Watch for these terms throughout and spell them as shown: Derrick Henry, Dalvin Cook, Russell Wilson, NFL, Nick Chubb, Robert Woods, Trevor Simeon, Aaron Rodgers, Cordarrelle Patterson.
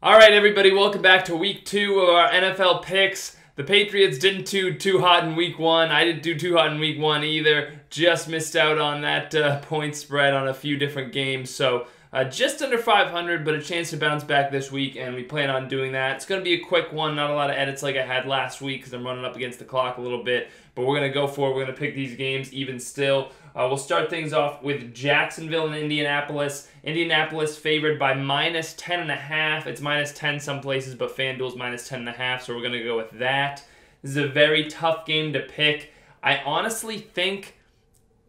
All right, everybody, welcome back to week two of our NFL picks. The Patriots didn't do too hot in week one. I didn't do too hot in week one either. Just missed out on that point spread on a few different games. So just under 500, but a chance to bounce back this week, and we plan on doing that. It's going to be a quick one, not a lot of edits like I had last week because I'm running up against the clock a little bit. But we're going to go for it. We're going to pick these games even still. We'll start things off with Jacksonville and Indianapolis. Indianapolis favored by -10.5. It's -10 some places, but FanDuel's -10.5, so we're going to go with that. This is a very tough game to pick. I honestly think,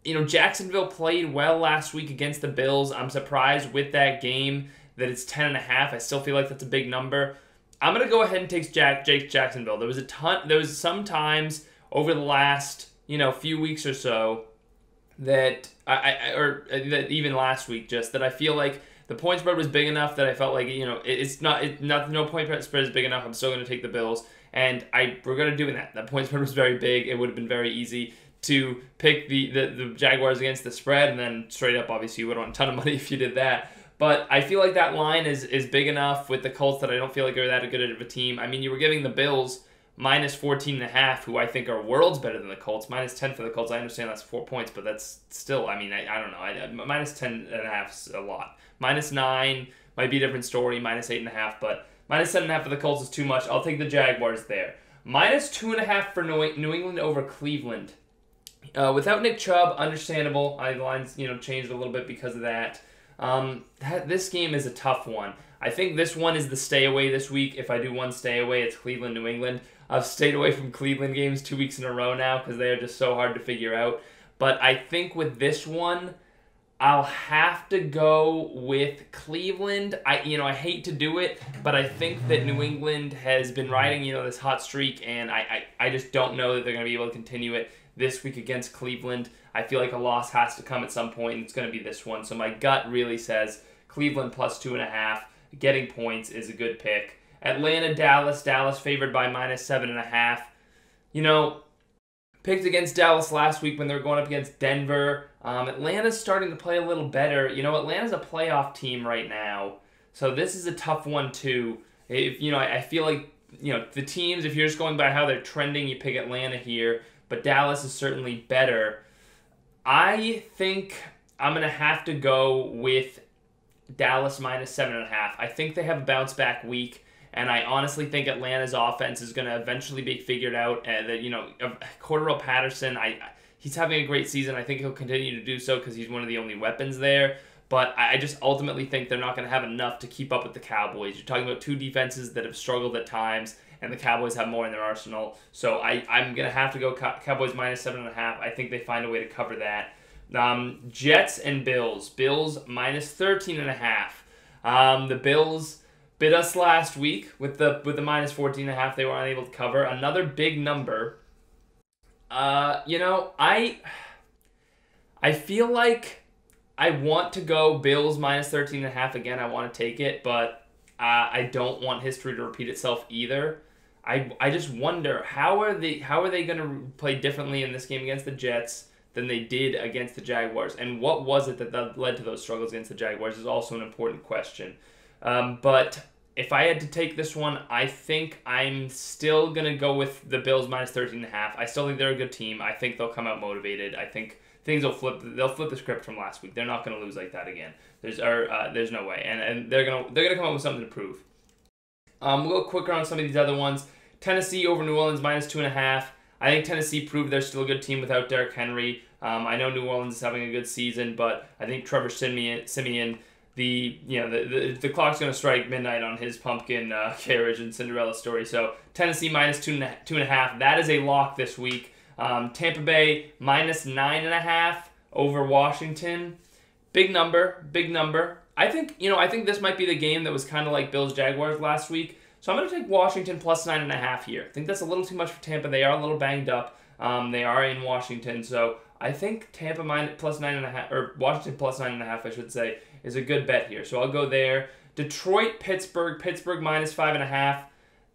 you know, Jacksonville played well last week against the Bills. I'm surprised with that game that it's 10.5. I still feel like that's a big number. I'm going to go ahead and take Jacksonville. There was a ton, there was some times over the last, you know, few weeks or so that that even last week, just that I feel like the point spread was big enough that I felt like, you know, no point spread is big enough. I'm still going to take the Bills, and we're going to do that. That point spread was very big. It would have been very easy to pick the Jaguars against the spread, and then straight up, obviously, you would have won a ton of money if you did that. But I feel like that line is big enough with the Colts that I don't feel like they're that good of a team. I mean, you were giving the Bills -14.5, who I think are worlds better than the Colts. -10 for the Colts. I understand that's 4 points, but that's still, I mean, I don't know. -10.5 is a lot. -9 might be a different story. -8.5, but -7.5 for the Colts is too much. I'll take the Jaguars there. -2.5 for New England over Cleveland. Without Nick Chubb, understandable. The lines, you know, changed a little bit because of that. This game is a tough one. I think this one is the stay away this week. If I do one stay away, it's Cleveland, New England. I've stayed away from Cleveland games 2 weeks in a row now because they are just so hard to figure out. But I think with this one, I'll have to go with Cleveland. I hate to do it, but I think that New England has been riding, you know, this hot streak, and I just don't know that they're going to be able to continue it this week against Cleveland. I feel like a loss has to come at some point, and it's going to be this one. So my gut really says Cleveland +2.5. Getting points is a good pick. Atlanta, Dallas. Dallas favored by -7.5. You know, picked against Dallas last week when they were going up against Denver. Atlanta's starting to play a little better. You know, Atlanta's a playoff team right now, so this is a tough one too. If, you know, I feel like, you know, the teams, if you're just going by how they're trending, you pick Atlanta here, but Dallas is certainly better. I think I'm going to have to go with Dallas -7.5. I think they have a bounce back week, and I honestly think Atlanta's offense is going to eventually be figured out. That, you know, Cordarrelle Patterson, he's having a great season. I think he'll continue to do so because he's one of the only weapons there. But I just ultimately think they're not going to have enough to keep up with the Cowboys. You're talking about two defenses that have struggled at times, and the Cowboys have more in their arsenal. So I'm going to have to go Cowboys -7.5. I think they find a way to cover that. Jets and Bills. Bills -13.5. The Bills bit us last week with the -14.5. They were unable to cover. Another big number. You know, I feel like I want to go Bills -13.5 again. I want to take it, but I don't want history to repeat itself either. I just wonder how are they going to play differently in this game against the Jets than they did against the Jaguars, and what was it that led to those struggles against the Jaguars is also an important question. But if I had to take this one, I think I'm still going to go with the Bills -13.5. I still think they're a good team. I think they'll come out motivated. I think things will flip. They'll flip the script from last week. They're not going to lose like that again. There's no way, and they're gonna come up with something to prove. We'll go quicker on some of these other ones. Tennessee over New Orleans -2.5. I think Tennessee proved they're still a good team without Derrick Henry. I know New Orleans is having a good season, but I think Trevor Simeon, the clock's going to strike midnight on his pumpkin carriage and Cinderella story. So Tennessee -2.5. That is a lock this week. Tampa Bay -9.5 over Washington. Big number, big number. I think this might be the game that was kind of like Bills-Jaguars last week. So I'm going to take Washington +9.5 here. I think that's a little too much for Tampa. They are a little banged up. They are in Washington. So I think Tampa +9.5, or Washington +9.5, I should say, is a good bet here. So I'll go there. Detroit, Pittsburgh. Pittsburgh -5.5.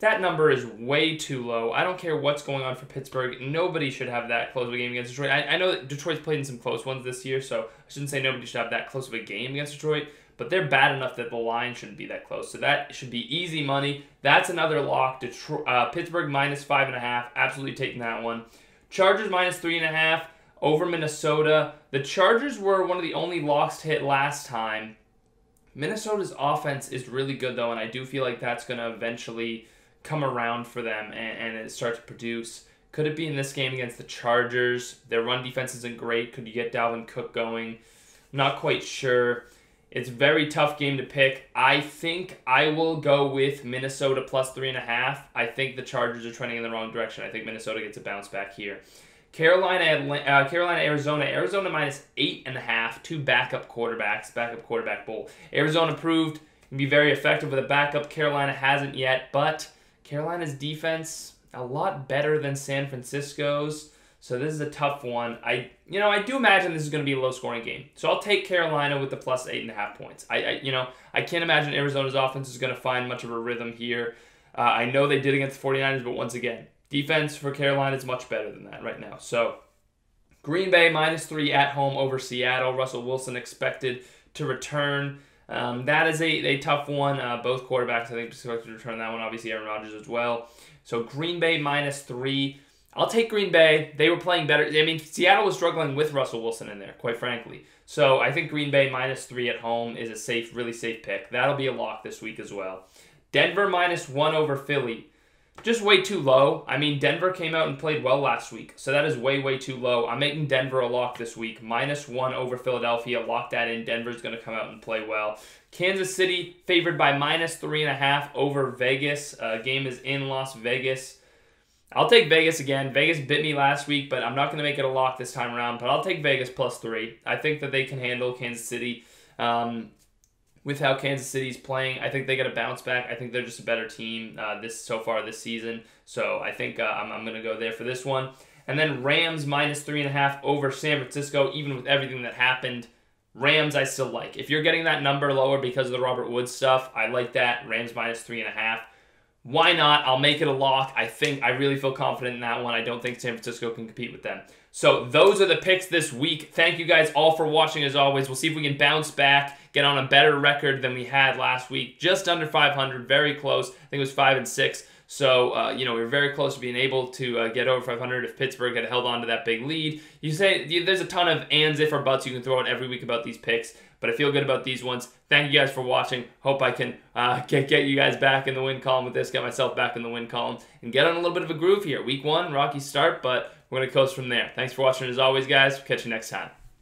That number is way too low. I don't care what's going on for Pittsburgh. Nobody should have that close of a game against Detroit. I know that Detroit's played in some close ones this year, so I shouldn't say nobody should have that close of a game against Detroit. but they're bad enough that the line shouldn't be that close. So that should be easy money. That's another lock. Detroit, Pittsburgh -5.5. Absolutely taking that one. Chargers -3.5 over Minnesota. The Chargers were one of the only locks to hit last time. Minnesota's offense is really good, though, and I do feel like that's going to eventually come around for them and start to produce. Could it be in this game against the Chargers? Their run defense isn't great. Could you get Dalvin Cook going? I'm not quite sure. It's a very tough game to pick. I think I will go with Minnesota +3.5. I think the Chargers are trending in the wrong direction. I think Minnesota gets a bounce back here. Carolina, Arizona. Arizona -8.5. Two backup quarterbacks. Backup quarterback bowl. Arizona proved can be very effective with a backup. Carolina hasn't yet, but Carolina's defense a lot better than San Francisco's, so this is a tough one. I do imagine this is going to be a low-scoring game, so I'll take Carolina with the +8.5 points. I can't imagine Arizona's offense is going to find much of a rhythm here. I know they did against the 49ers, but once again, defense for Carolina is much better than that right now. So Green Bay -3 at home over Seattle. Russell Wilson expected to return. That is a tough one. Both quarterbacks, I think, expected to return that one. Obviously, Aaron Rodgers as well. So Green Bay -3. I'll take Green Bay. They were playing better. I mean, Seattle was struggling with Russell Wilson in there, quite frankly. So I think Green Bay -3 at home is a safe, really safe pick. That'll be a lock this week as well. Denver -1 over Philly. Just way too low. I mean, Denver came out and played well last week, so that is way, way too low. I'm making Denver a lock this week. -1 over Philadelphia. Lock that in. Denver's going to come out and play well. Kansas City favored by -3.5 over Vegas. Game is in Las Vegas. I'll take Vegas again. Vegas bit me last week, but I'm not going to make it a lock this time around. But I'll take Vegas +3. I think that they can handle Kansas City. With how Kansas City's playing, I think they got to bounce back. I think they're just a better team so far this season. So I think I'm going to go there for this one. And then Rams -3.5 over San Francisco. Even with everything that happened, Rams I still like. If you're getting that number lower because of the Robert Woods stuff, I like that. Rams -3.5. Why not? I'll make it a lock. I really feel confident in that one. I don't think San Francisco can compete with them. So those are the picks this week. Thank you guys all for watching as always. We'll see if we can bounce back, get on a better record than we had last week. Just under 500, very close. I think it was 5 and 6. So, we were very close to being able to get over 500 if Pittsburgh had held on to that big lead. There's a ton of ands, if, or buts you can throw out every week about these picks, but I feel good about these ones. Thank you guys for watching. Hope I can get you guys back in the win column with this, get myself back in the win column, and get on a little bit of a groove here. Week 1, rocky start, but we're going to coast from there. Thanks for watching as always, guys. We'll catch you next time.